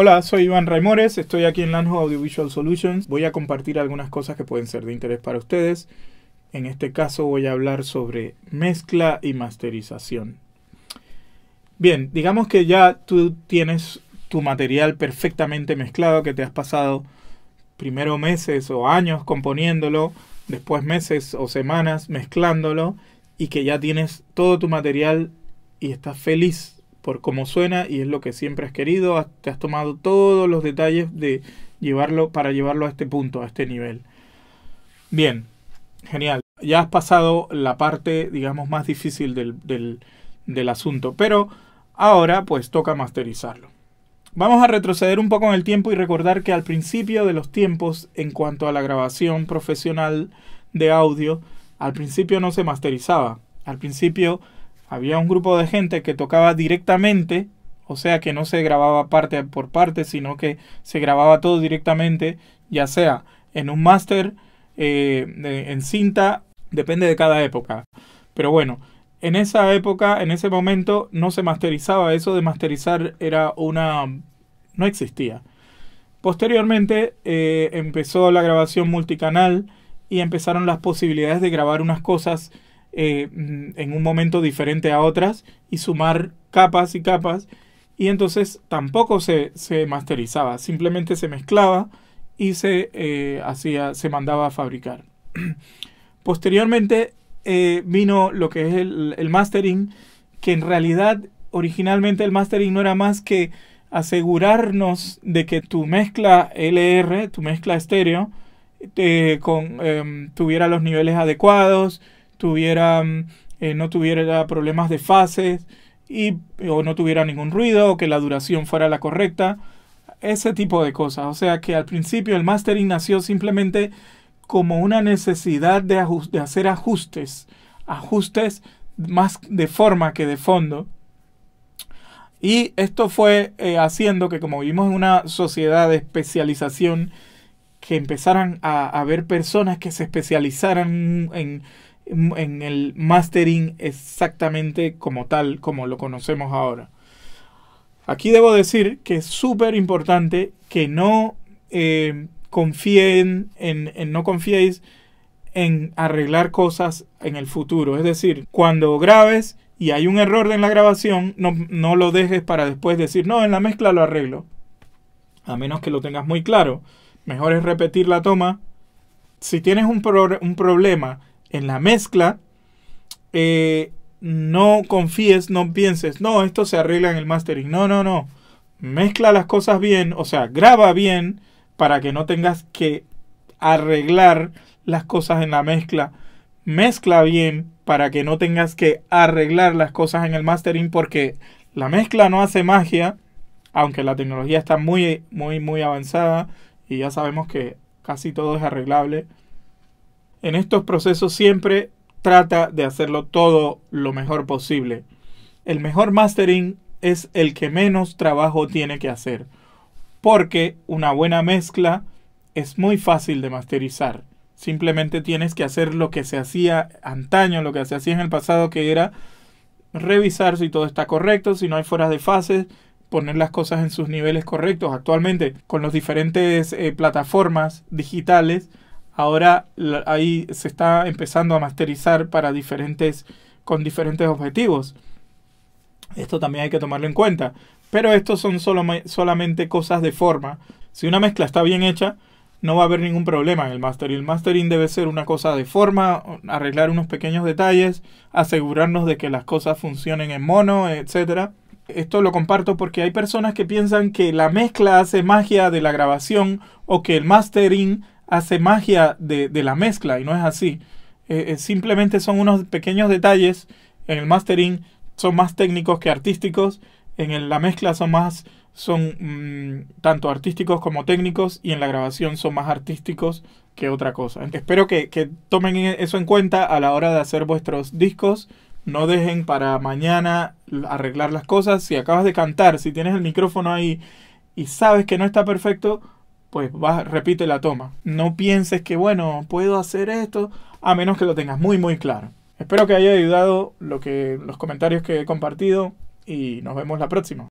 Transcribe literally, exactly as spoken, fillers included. Hola, soy Iván Raymores, estoy aquí en LAND ho! Audiovisual Solutions. Voy a compartir algunas cosas que pueden ser de interés para ustedes. En este caso voy a hablar sobre mezcla y masterización. Bien, digamos que ya tú tienes tu material perfectamente mezclado, que te has pasado primero meses o años componiéndolo, después meses o semanas mezclándolo, y que ya tienes todo tu material y estás feliz por cómo suena y es lo que siempre has querido. Te has tomado todos los detalles de llevarlo para llevarlo a este punto, a este nivel. Bien, genial. Ya has pasado la parte, digamos, más difícil del, del, del asunto, pero ahora pues toca masterizarlo. Vamos a retroceder un poco en el tiempo y recordar que al principio de los tiempos, en cuanto a la grabación profesional de audio, al principio no se masterizaba. Al principio había un grupo de gente que tocaba directamente, o sea que no se grababa parte por parte, sino que se grababa todo directamente, ya sea en un máster, eh, en cinta, depende de cada época. Pero bueno, en esa época, en ese momento, no se masterizaba. Eso de masterizar era una... no existía. Posteriormente eh, empezó la grabación multicanal y empezaron las posibilidades de grabar unas cosas Eh, en un momento diferente a otras y sumar capas y capas, y entonces tampoco se, se masterizaba, simplemente se mezclaba y se eh, hacía, se mandaba a fabricar. Posteriormente eh, vino lo que es el, el mastering, que en realidad originalmente el mastering no era más que asegurarnos de que tu mezcla L R, tu mezcla estéreo, eh, con, eh, tuviera los niveles adecuados, Tuviera, eh, no tuviera problemas de fases y, o no tuviera ningún ruido, o que la duración fuera la correcta, ese tipo de cosas. O sea que al principio el mastering nació simplemente como una necesidad de, de hacer ajustes, ajustes más de forma que de fondo. Y esto fue eh, haciendo que, como vivimos en una sociedad de especialización, que empezaran a haber personas que se especializaran en en el mastering exactamente como tal, como lo conocemos ahora. Aquí debo decir que es súper importante que no eh, confíen en, en no confiéis en arreglar cosas en el futuro. Es decir, cuando grabes y hay un error en la grabación, no, no lo dejes para después decir, no, en la mezcla lo arreglo. A menos que lo tengas muy claro. Mejor es repetir la toma. Si tienes un, pro un problema en la mezcla, eh, no confíes, no pienses, no, esto se arregla en el mastering. No, no, no. Mezcla las cosas bien, o sea, graba bien para que no tengas que arreglar las cosas en la mezcla. Mezcla bien para que no tengas que arreglar las cosas en el mastering, porque la mezcla no hace magia, aunque la tecnología está muy, muy, muy avanzada y ya sabemos que casi todo es arreglable. En estos procesos siempre trata de hacerlo todo lo mejor posible. El mejor mastering es el que menos trabajo tiene que hacer, porque una buena mezcla es muy fácil de masterizar. Simplemente tienes que hacer lo que se hacía antaño, lo que se hacía en el pasado, que era revisar si todo está correcto, si no hay fueras de fases, poner las cosas en sus niveles correctos. Actualmente, con las diferentes eh, plataformas digitales, ahora ahí se está empezando a masterizar para diferentes, con diferentes objetivos. Esto también hay que tomarlo en cuenta. Pero estos son solo, solamente cosas de forma. Si una mezcla está bien hecha, no va a haber ningún problema en el mastering. El mastering debe ser una cosa de forma, arreglar unos pequeños detalles, asegurarnos de que las cosas funcionen en mono, etcétera. Esto lo comparto porque hay personas que piensan que la mezcla hace magia de la grabación o que el mastering hace magia de, de la mezcla, y no es así. Eh, simplemente son unos pequeños detalles. En el mastering son más técnicos que artísticos, en el, la mezcla son más son mmm, tanto artísticos como técnicos, y en la grabación son más artísticos que otra cosa. Espero que, que tomen eso en cuenta a la hora de hacer vuestros discos. No dejen para mañana arreglar las cosas. Si acabas de cantar, si tienes el micrófono ahí y sabes que no está perfecto, pues vas, repite la toma. No pienses que, bueno, puedo hacer esto, a menos que lo tengas muy, muy claro. Espero que haya ayudado lo que, los comentarios que he compartido, y nos vemos la próxima.